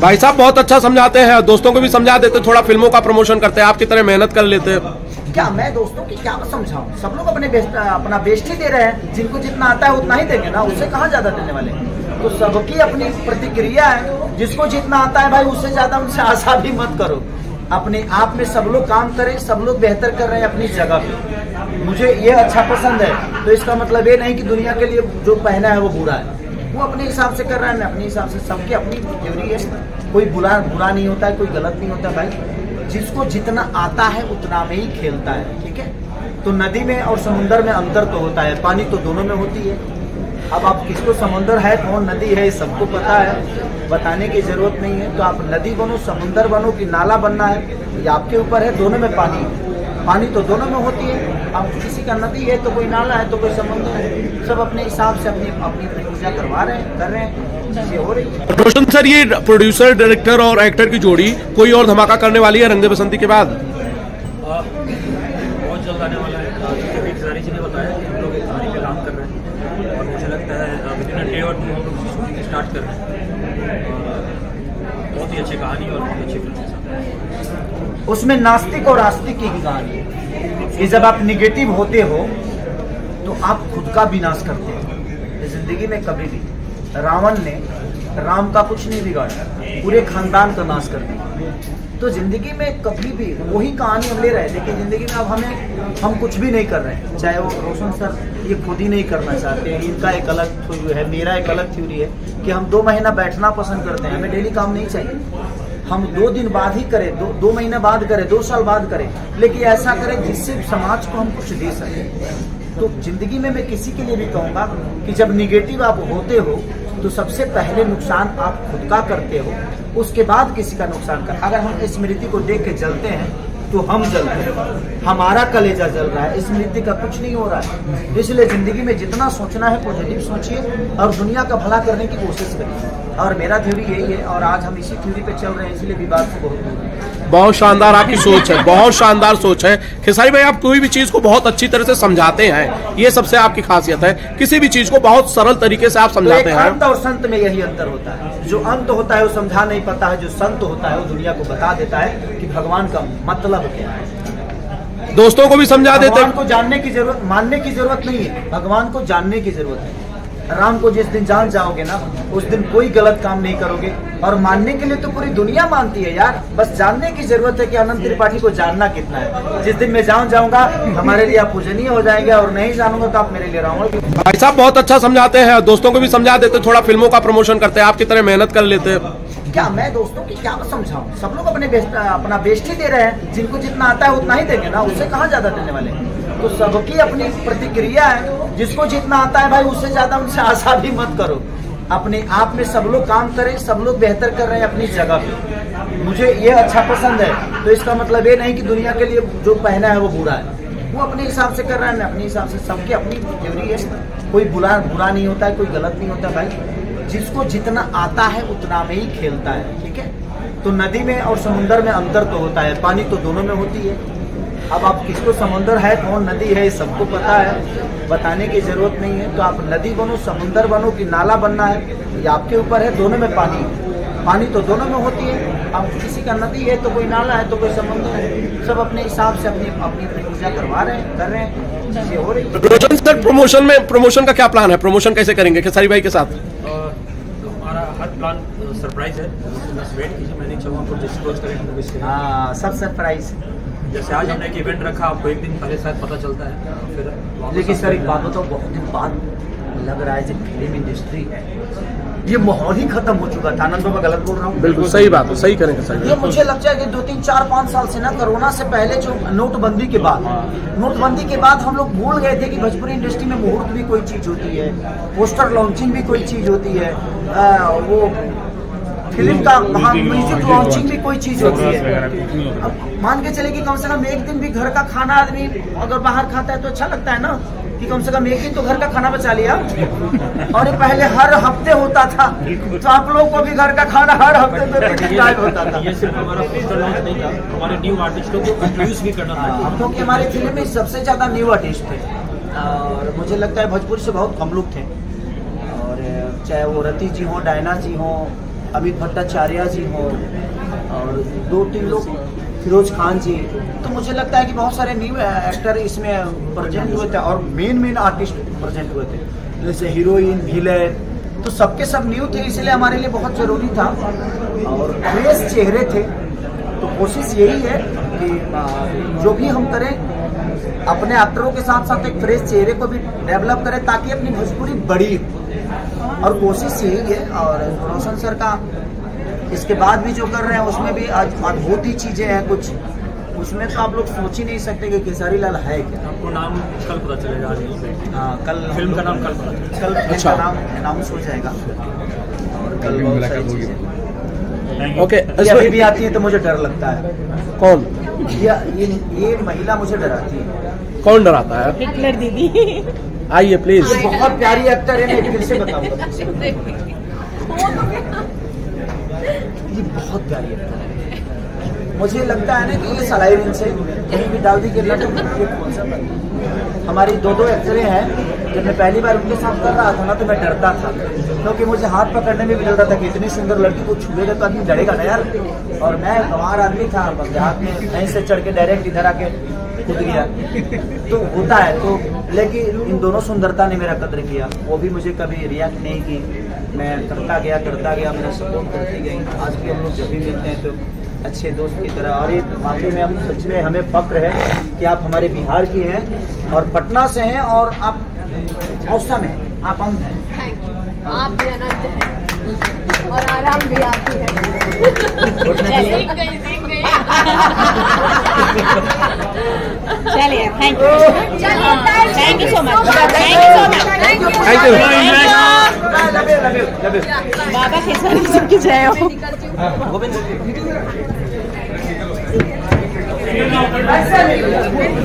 भाई साहब बहुत अच्छा समझाते हैं, दोस्तों को भी समझा देते, थोड़ा फिल्मों का प्रमोशन करते हैं, आपकी तरह मेहनत कर लेते हैं। क्या मैं दोस्तों की क्या समझाऊं, सब लोग अपने अपना बेस्ट ही दे रहे हैं, जिनको जितना आता है उतना ही देंगे ना, उससे कहाँ ज्यादा देने वाले। तो सबकी अपनी प्रतिक्रिया है, जिसको जितना आता है भाई उससे ज्यादा उनसे आशा भी मत करो। अपने आप में सब लोग काम करें, सब लोग बेहतर कर रहे हैं अपनी जगह पे। मुझे ये अच्छा पसंद है तो इसका मतलब ये नहीं कि दुनिया के लिए जो पहना है वो बुरा है। वो अपने हिसाब से कर रहा है, मैं अपने हिसाब से, सबकी अपनी थ्योरी है। कोई बुरा नहीं होता है, कोई गलत नहीं होता भाई। जिसको जितना आता है उतना में ही खेलता है, ठीक है। तो नदी में और समुंदर में अंतर तो होता है, पानी तो दोनों में होती है। अब आप किसको समुंदर है कौन नदी है सबको पता है, बताने की जरूरत नहीं है। तो आप नदी बनो, समुंदर बनो कि नाला बनना है ये आपके ऊपर है, दोनों में पानी तो दोनों में होती है। अब किसी का नदी है तो कोई नाला है तो कोई समुद्र है, सब अपने हिसाब से अपनी अपनी पूजा करवा रहे हैं, कर रहे हैं, चीजें हो रही है। रोशन सर, ये प्रोड्यूसर डायरेक्टर और एक्टर की जोड़ी कोई और धमाका करने वाली है रंग दे बसंती के बाद? बहुत जल्द आने वाला है, खेसारी जी ने बताया कि हम लोग खेसारी पे काम कर रहे हैं और मुझे लगता है विदिन अ डे और टू हम लोग शूटिंग स्टार्ट कर रहे हैं। बहुत ही अच्छी कहानी और बहुत अच्छी फिल्म, उसमें नास्तिक और आस्तिक की कहानी है। जब आप निगेटिव होते हो तो आप खुद का विनाश करते हो। जिंदगी में कभी भी रावण ने राम का कुछ नहीं बिगाड़ा, पूरे खानदान का नाश कर दिया। तो जिंदगी में कभी भी वही कहानी हम ले रहे हैं, लेकिन जिंदगी में अब हम कुछ भी नहीं कर रहे हैं। चाहे वो रोशन सर ये खुद ही नहीं करना चाहते हैं, इनका एक अलग थ्योरी है, मेरा एक अलग थ्योरी है कि हम 2 महीना बैठना पसंद करते हैं। हमें डेली काम नहीं चाहिए, हम 2 दिन बाद ही करें, दो महीने बाद करें, 2 साल बाद करें, लेकिन ऐसा करें जिससे समाज को हम कुछ दे सकें। तो जिंदगी में मैं किसी के लिए भी कहूँगा कि जब निगेटिव आप होते हो तो सबसे पहले नुकसान आप खुद का करते हो, उसके बाद किसी का नुकसान कर। अगर हम इस स्मृति को देख के जलते हैं तो हम जल रहे हैं, हमारा कलेजा जल रहा है, इस स्मृति का कुछ नहीं हो रहा है। इसलिए जिंदगी में जितना सोचना है पॉजिटिव सोचिए और दुनिया का भला करने की कोशिश करिए, और मेरा थ्योरी यही है और आज हम इसी थ्योरी पे चल रहे हैं, इसलिए विवाद को बहुत शानदार आपकी सोच है, बहुत शानदार सोच है खेसारी भाई। आप कोई भी चीज को बहुत अच्छी तरह से समझाते हैं, ये सबसे आपकी खासियत है, किसी भी चीज को बहुत सरल तरीके से आप समझाते हैं। अंत और संत में यही अंतर होता है, जो अंत होता है वो समझा नहीं पाता है, जो संत होता है वो दुनिया को बता देता है कि भगवान का मतलब क्या है। दोस्तों को भी समझा देते हैं, भगवान को जानने की जरूरत, मानने की जरूरत नहीं है, भगवान को जानने की जरूरत है। राम को जिस दिन जान जाओगे ना, उस दिन कोई गलत काम नहीं करोगे। और मानने के लिए तो पूरी दुनिया मानती है यार, बस जानने की जरूरत है कि अनंत त्रिपाठी को जानना कितना है। जिस दिन मैं जान जाऊंगा हमारे लिए आप पूजनीय हो जाएंगे, और नहीं जानूंगा तो आप मेरे लिए रहोगे। भाई साहब बहुत अच्छा समझाते हैं, दोस्तों को भी समझा देते, थोड़ा फिल्मों का प्रमोशन करते हैं, आपकी तरह मेहनत कर लेते हैं। क्या मैं दोस्तों की क्या समझाऊं, सब लोग अपने अपना बेस्ट ही दे रहे हैं, जिनको जितना आता है उतना ही देंगे ना, उससे कहाँ ज्यादा देने वाले। तो सबकी अपनी प्रतिक्रिया है, जिसको जितना आता है भाई उससे ज्यादा उनसे आशा भी मत करो। अपने आप में सब लोग काम करें, सब लोग बेहतर कर रहे हैं अपनी जगह पे। मुझे ये अच्छा पसंद है तो इसका मतलब ये नहीं कि दुनिया के लिए जो पहना है वो बुरा है। वो अपने हिसाब से कर रहा है, मैं अपने हिसाब से, सबकी अपनी थ्योरी है। कोई बुरा नहीं होता है, कोई गलत नहीं होता भाई। जिसको जितना आता है उतना में ही खेलता है, ठीक है। तो नदी में और समुंदर में अंतर तो होता है, पानी तो दोनों में होती है। अब आप किसको समुंदर है कौन नदी है सबको पता है, बताने की जरूरत नहीं है। तो आप नदी बनो, समुंदर बनो कि नाला बनना है ये आपके ऊपर है, दोनों में पानी तो दोनों में होती है। अब किसी का नदी है तो कोई नाला है तो कोई समुंदर है, सब अपने हिसाब से अपनी अपनी पूजा करवा रहे हैं, कर रहे हैं, चीजें हो रही है। रोशन सर, प्रमोशन का क्या प्लान है, प्रमोशन कैसे करेंगे खेसारी भाई के साथ? हर प्लान सरप्राइज है, मैंने सब सरप्राइज है। जैसे आज हमने एक इवेंट रखा, आपको एक दिन पहले शायद पता चलता है फिर। लेकिन सर एक बात बताओ, बहुत दिन बाद लग रहा है जो फिल्म इंडस्ट्री है ये माहौल ही खत्म हो चुका था। आनंद बाबा गलत बोल रहा हूँ? बिल्कुल सही बात है, सही करेंगे सर। ये मुझे लगता है कि 2, 3, 4, 5 साल से ना, कोरोना से पहले जो नोटबंदी के बाद हम लोग भूल गए थे कि भोजपुरी इंडस्ट्री में मुहूर्त भी कोई चीज होती है, पोस्टर लॉन्चिंग भी कोई चीज होती है, वो फिल्म का म्यूजिक लॉन्चिंग भी कोई चीज होती है। अब मान के चले कि कम से कम एक दिन भी घर का खाना आदमी अगर बाहर खाता है तो अच्छा लगता है ना, कि कम से कम एक दिन तो घर का खाना बचा लिया। और ये पहले हर हफ्ते होता था, तो आप लोगों को भी घर का खाना हर हफ्ते होता था। ये सिर्फ हमारा पोस्टर लॉन्च नहीं था, हमारे न्यू आर्टिस्टों को इंट्रोड्यूस भी करना था, क्योंकि हमारी फिल्म में सबसे ज्यादा न्यू आर्टिस्ट थे। और मुझे लगता है भोजपुर से बहुत कम लोग थे, और चाहे वो रति जी हों, डायना जी हों, अमित भट्टाचार्य जी हो और 2-3 लोग फिरोज खान जी, तो मुझे लगता है कि बहुत सारे न्यू एक्टर इसमें प्रेजेंट हुए थे और मेन आर्टिस्ट प्रेजेंट हुए थे, जैसे हीरोइन विलेन, तो सबके सब न्यू थे, इसलिए हमारे लिए बहुत जरूरी था और फ्रेश चेहरे थे। तो कोशिश यही है कि जो भी हम करें अपने एक्टरों के साथ साथ एक फ्रेश चेहरे को भी डेवलप करें ताकि अपनी भोजपुरी बढ़ी, और कोशिश यही है। और रोशन सर का इसके बाद भी जो कर रहे हैं उसमें भी अद्भुत ही चीज़ें हैं, कुछ उसमें तो आप लोग सोच ही नहीं सकते कि खेसारी लाल है क्या। आपको नाम कल पता चलेगा। हाँ, कल फिल्म का नाम कल पता चलेगा, कल अच्छा का नाम अनाउंस हो जाएगा और कल मुलाकात होगी। ओके, अभी भी आती है तो मुझे डर लगता है। कौन? ये महिला मुझे डराती है। कौन डराता है? हिटलर दीदी। आइए प्लीज। बहुत प्यारी एक्टर है, मैं फिर से बताऊंगा, ये बहुत प्यारी एक्टर है। मुझे लगता है ना कि ये सलाइन से कहीं भी डाल दी के लटक। हमारी 2-2 एक्टरें हैं, जब मैं पहली बार उनके साथ कर रहा था ना तो मैं डरता था, क्योंकि मुझे हाथ पकड़ने में भी डर रहा था कि इतनी सुंदर लड़की को छुएगा तो आदमी डरेगा ना यार। और मैं गंवार आदमी था, हाथ में कहीं से चढ़ के डायरेक्ट इधर आके कूद गया, तो होता है। तो लेकिन इन दोनों सुंदरता ने मेरा कदर किया, वो भी मुझे कभी रिएक्ट नहीं की, मैं करता गया, मेरा सपोर्ट करती गई। आज भी हम लोग जब भी मिलते हैं तो अच्छे दोस्त की तरह। और ये वाकई में हम सच में हमें फक्र है कि आप हमारे बिहार की हैं और पटना से हैं और आप औसम हैं, आप अंग हैं, आप भी अनंत हैं और आराम भी आप ही हैं। चलिए, thank you, thank you so much, thank you so much, thank you, love you. Baba Khesari ji की जय हो। गोविंद ऐसा